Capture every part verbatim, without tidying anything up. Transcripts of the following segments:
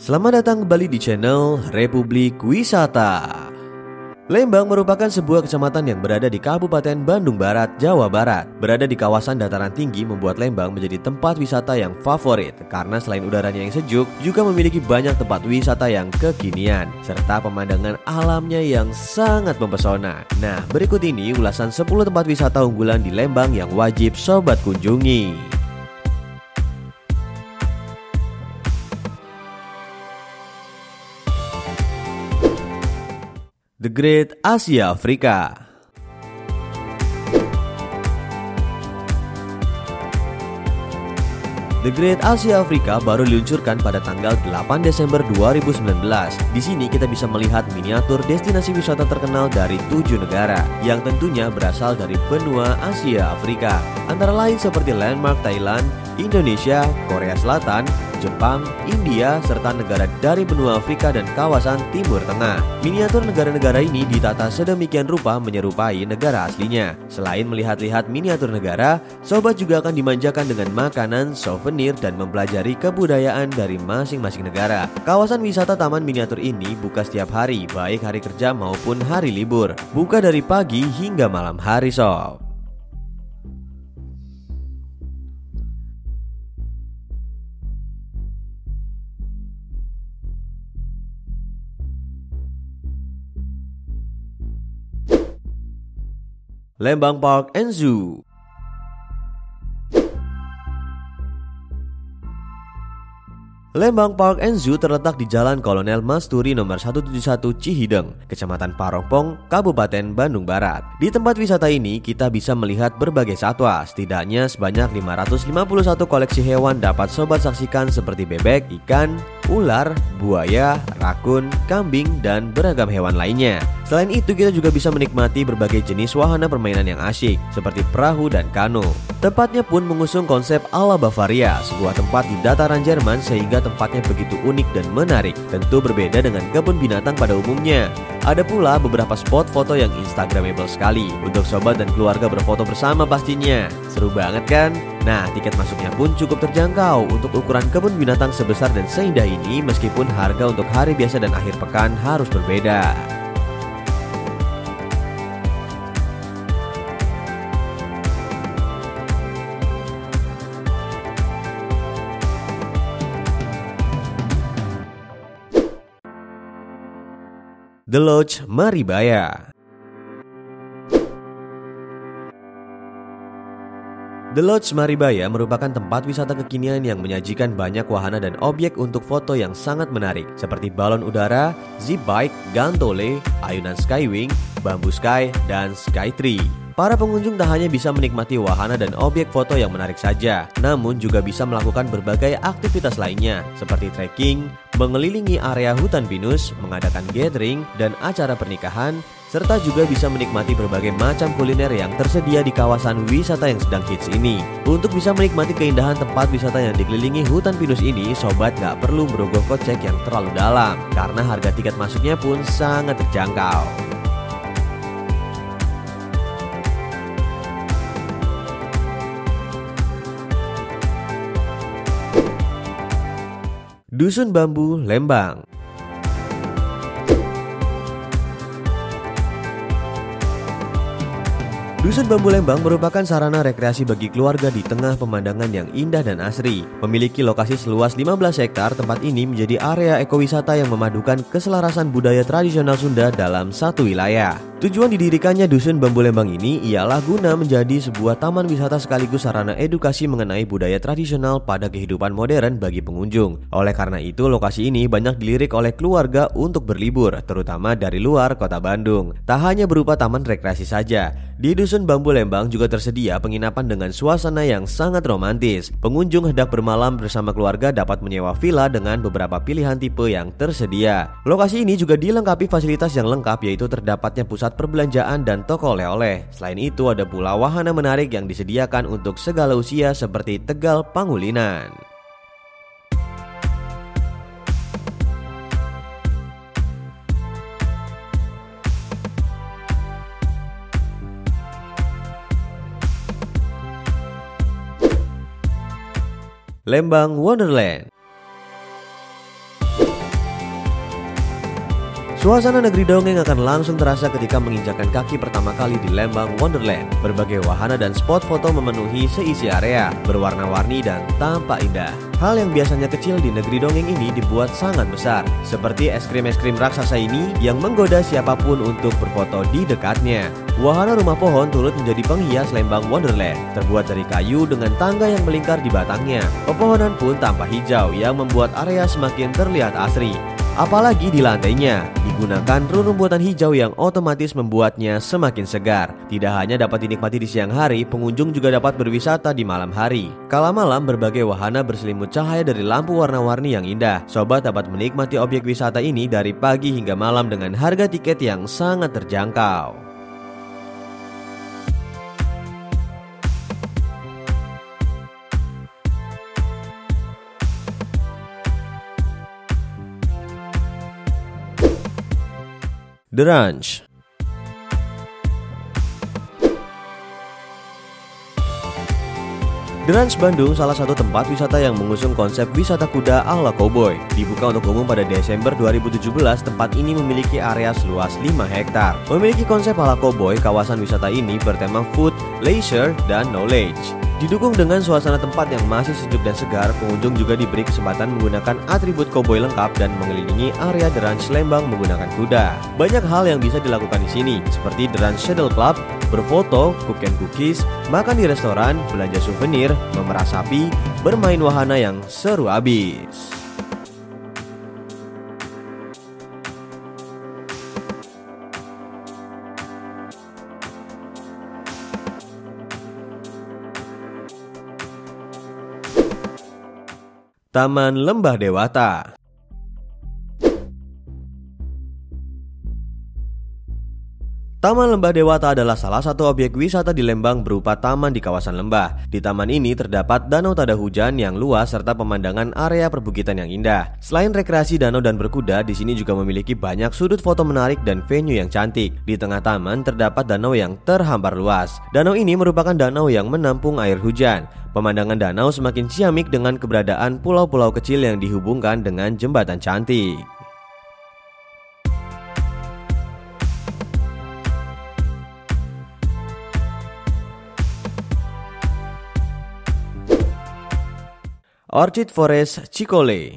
Selamat datang kembali di channel Republik Wisata. Lembang merupakan sebuah kecamatan yang berada di Kabupaten Bandung Barat, Jawa Barat. Berada di kawasan dataran tinggi membuat Lembang menjadi tempat wisata yang favorit karena selain udaranya yang sejuk, juga memiliki banyak tempat wisata yang kekinian serta pemandangan alamnya yang sangat mempesona. Nah, berikut ini ulasan sepuluh tempat wisata unggulan di Lembang yang wajib sobat kunjungi. The Great Asia Afrika. The Great Asia Afrika baru diluncurkan pada tanggal delapan Desember dua ribu sembilan belas. Di sini kita bisa melihat miniatur destinasi wisata terkenal dari tujuh negara yang tentunya berasal dari benua Asia Afrika. Antara lain seperti landmark Thailand, Indonesia, Korea Selatan, Jepang, India, serta negara dari benua Afrika dan kawasan Timur Tengah. Miniatur negara-negara ini ditata sedemikian rupa menyerupai negara aslinya. Selain melihat-lihat miniatur negara, sobat juga akan dimanjakan dengan makanan, souvenir, dan mempelajari kebudayaan dari masing-masing negara. Kawasan wisata taman miniatur ini buka setiap hari, baik hari kerja maupun hari libur. Buka dari pagi hingga malam hari, sob. Lembang Park and Zoo. Lembang Park and Zoo terletak di Jalan Kolonel Masturi nomor seratus tujuh puluh satu Cihideng, Kecamatan Parongpong, Kabupaten Bandung Barat. Di tempat wisata ini kita bisa melihat berbagai satwa, setidaknya sebanyak lima ratus lima puluh satu koleksi hewan dapat sobat saksikan seperti bebek, ikan, ular, buaya, rakun, kambing, dan beragam hewan lainnya. Selain itu kita juga bisa menikmati berbagai jenis wahana permainan yang asyik seperti perahu dan kano. Tempatnya pun mengusung konsep ala Bavaria, sebuah tempat di dataran Jerman sehingga tempatnya begitu unik dan menarik. Tentu berbeda dengan kebun binatang pada umumnya. Ada pula beberapa spot foto yang instagramable sekali untuk sobat dan keluarga berfoto bersama pastinya. Seru banget kan? Nah, tiket masuknya pun cukup terjangkau untuk ukuran kebun binatang sebesar dan seindah ini meskipun harga untuk hari biasa dan akhir pekan harus berbeda. The Lodge Maribaya. The Lodge Maribaya merupakan tempat wisata kekinian yang menyajikan banyak wahana dan objek untuk foto yang sangat menarik seperti balon udara, zip bike, gantole, ayunan skywing, bambu sky, dan sky tree. Para pengunjung tak hanya bisa menikmati wahana dan objek foto yang menarik saja, namun juga bisa melakukan berbagai aktivitas lainnya seperti trekking, mengelilingi area hutan pinus, mengadakan gathering dan acara pernikahan, serta juga bisa menikmati berbagai macam kuliner yang tersedia di kawasan wisata yang sedang hits ini. Untuk bisa menikmati keindahan tempat wisata yang dikelilingi hutan pinus ini, sobat nggak perlu merogoh kocek yang terlalu dalam karena harga tiket masuknya pun sangat terjangkau. Dusun Bambu Lembang. Dusun Bambu Lembang merupakan sarana rekreasi bagi keluarga di tengah pemandangan yang indah dan asri. Memiliki lokasi seluas lima belas hektar, tempat ini menjadi area ekowisata yang memadukan keselarasan budaya tradisional Sunda dalam satu wilayah. Tujuan didirikannya Dusun Bambu Lembang ini ialah guna menjadi sebuah taman wisata sekaligus sarana edukasi mengenai budaya tradisional pada kehidupan modern bagi pengunjung. Oleh karena itu, lokasi ini banyak dilirik oleh keluarga untuk berlibur, terutama dari luar kota Bandung. Tak hanya berupa taman rekreasi saja, di Dusun Bambu Lembang juga tersedia penginapan dengan suasana yang sangat romantis. Pengunjung hendak bermalam bersama keluarga dapat menyewa villa dengan beberapa pilihan tipe yang tersedia. Lokasi ini juga dilengkapi fasilitas yang lengkap yaitu terdapatnya pusat perbelanjaan dan toko oleh-oleh. Selain itu ada pula wahana menarik yang disediakan untuk segala usia seperti Tegal Pangulinan. Lembang Wonderland. Suasana negeri dongeng akan langsung terasa ketika menginjakan kaki pertama kali di Lembang Wonderland. Berbagai wahana dan spot foto memenuhi seisi area, berwarna-warni dan tampak indah. Hal yang biasanya kecil di negeri dongeng ini dibuat sangat besar, seperti es krim-es krim raksasa ini yang menggoda siapapun untuk berfoto di dekatnya. Wahana rumah pohon turut menjadi penghias Lembang Wonderland, terbuat dari kayu dengan tangga yang melingkar di batangnya. Pepohonan pun tampak hijau yang membuat area semakin terlihat asri. Apalagi di lantainya, digunakan rerumputan hijau yang otomatis membuatnya semakin segar. Tidak hanya dapat dinikmati di siang hari, pengunjung juga dapat berwisata di malam hari. Kala malam, berbagai wahana berselimut cahaya dari lampu warna-warni yang indah. Sobat dapat menikmati objek wisata ini dari pagi hingga malam dengan harga tiket yang sangat terjangkau. The Ranch. The Ranch Bandung salah satu tempat wisata yang mengusung konsep wisata kuda ala cowboy. Dibuka untuk umum pada Desember dua ribu tujuh belas, tempat ini memiliki area seluas lima hektar. Memiliki konsep ala cowboy, kawasan wisata ini bertema food, leisure, dan knowledge. Didukung dengan suasana tempat yang masih sejuk dan segar, pengunjung juga diberi kesempatan menggunakan atribut cowboy lengkap dan mengelilingi area The Ranch Lembang menggunakan kuda. Banyak hal yang bisa dilakukan di sini, seperti The Ranch Saddle Club, berfoto, cook and cookies, makan di restoran, belanja souvenir, memerah sapi, bermain wahana yang seru abis. Taman Lembah Dewata. Taman Lembah Dewata adalah salah satu objek wisata di Lembang berupa taman di kawasan lembah. Di taman ini terdapat danau tada hujan yang luas serta pemandangan area perbukitan yang indah. Selain rekreasi danau dan berkuda, di sini juga memiliki banyak sudut foto menarik dan venue yang cantik. Di tengah taman terdapat danau yang terhampar luas. Danau ini merupakan danau yang menampung air hujan. Pemandangan danau semakin ciamik dengan keberadaan pulau-pulau kecil yang dihubungkan dengan jembatan cantik. Orchid Forest Cikole.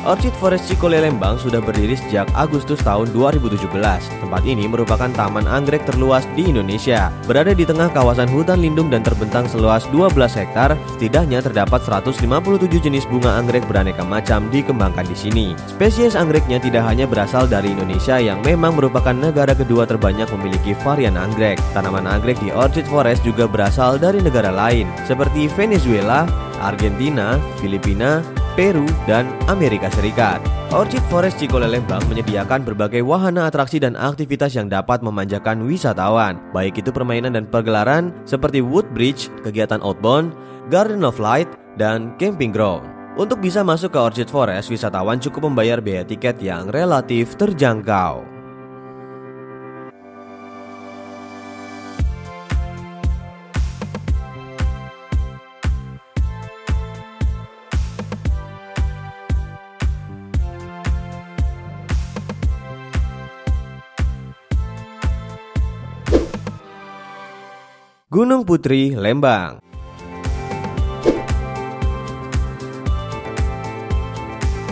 Orchid Forest Cikole Lembang sudah berdiri sejak Agustus tahun dua ribu tujuh belas. Tempat ini merupakan taman anggrek terluas di Indonesia. Berada di tengah kawasan hutan lindung dan terbentang seluas dua belas hektar, setidaknya terdapat seratus lima puluh tujuh jenis bunga anggrek beraneka macam dikembangkan di sini. Spesies anggreknya tidak hanya berasal dari Indonesia yang memang merupakan negara kedua terbanyak memiliki varian anggrek. Tanaman anggrek di Orchid Forest juga berasal dari negara lain, seperti Venezuela, Argentina, Filipina, Peru, dan Amerika Serikat. Orchid Forest Cikole Lembang menyediakan berbagai wahana atraksi dan aktivitas yang dapat memanjakan wisatawan, baik itu permainan dan pergelaran seperti Woodbridge, kegiatan outbound, Garden of Light, dan Camping Ground. Untuk bisa masuk ke Orchid Forest, wisatawan cukup membayar biaya tiket yang relatif terjangkau. Gunung Putri Lembang.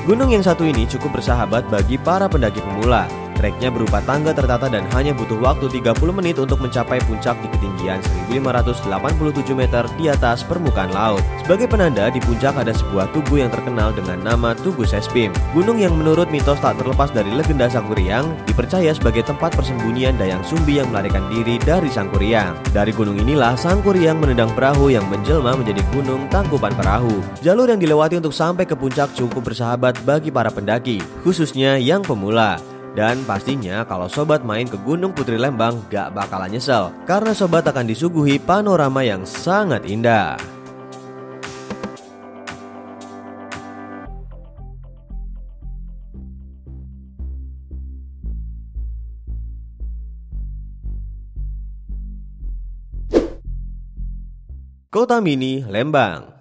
Gunung yang satu ini cukup bersahabat bagi para pendaki pemula. Treknya berupa tangga tertata dan hanya butuh waktu tiga puluh menit untuk mencapai puncak di ketinggian seribu lima ratus delapan puluh tujuh meter di atas permukaan laut. Sebagai penanda, di puncak ada sebuah tugu yang terkenal dengan nama Tugu Sespim. Gunung yang menurut mitos tak terlepas dari legenda Sangkuriang, dipercaya sebagai tempat persembunyian Dayang Sumbi yang melarikan diri dari Sangkuriang. Dari gunung inilah Sangkuriang menendang perahu yang menjelma menjadi gunung Tangkupan Perahu. Jalur yang dilewati untuk sampai ke puncak cukup bersahabat bagi para pendaki, khususnya yang pemula. Dan pastinya kalau sobat main ke Gunung Putri Lembang gak bakalan nyesel, karena sobat akan disuguhi panorama yang sangat indah. Kota Mini Lembang.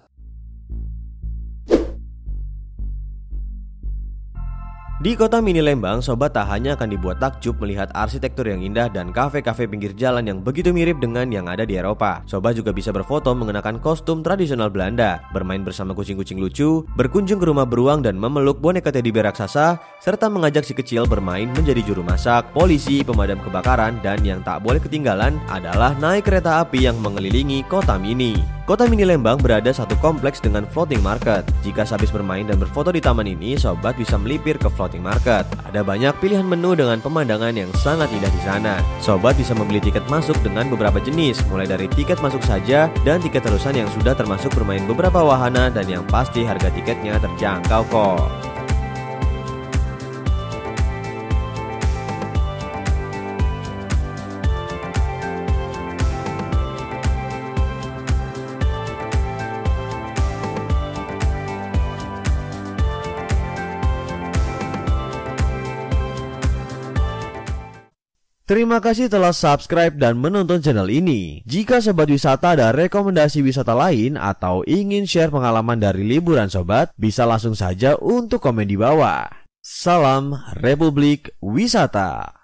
Di Kota Mini Lembang, sobat tak hanya akan dibuat takjub melihat arsitektur yang indah dan kafe-kafe pinggir jalan yang begitu mirip dengan yang ada di Eropa. Sobat juga bisa berfoto mengenakan kostum tradisional Belanda, bermain bersama kucing-kucing lucu, berkunjung ke rumah beruang dan memeluk boneka teddy bear raksasa, serta mengajak si kecil bermain menjadi juru masak, polisi, pemadam kebakaran, dan yang tak boleh ketinggalan adalah naik kereta api yang mengelilingi Kota Mini. Kota Mini Lembang berada satu kompleks dengan floating market. Jika habis bermain dan berfoto di taman ini, sobat bisa melipir ke floating market. Ada banyak pilihan menu dengan pemandangan yang sangat indah di sana. Sobat bisa membeli tiket masuk dengan beberapa jenis, mulai dari tiket masuk saja dan tiket terusan yang sudah termasuk bermain beberapa wahana, dan yang pasti harga tiketnya terjangkau kok. Terima kasih telah subscribe dan menonton channel ini. Jika sobat wisata ada rekomendasi wisata lain atau ingin share pengalaman dari liburan sobat, bisa langsung saja untuk komen di bawah. Salam Republik Wisata.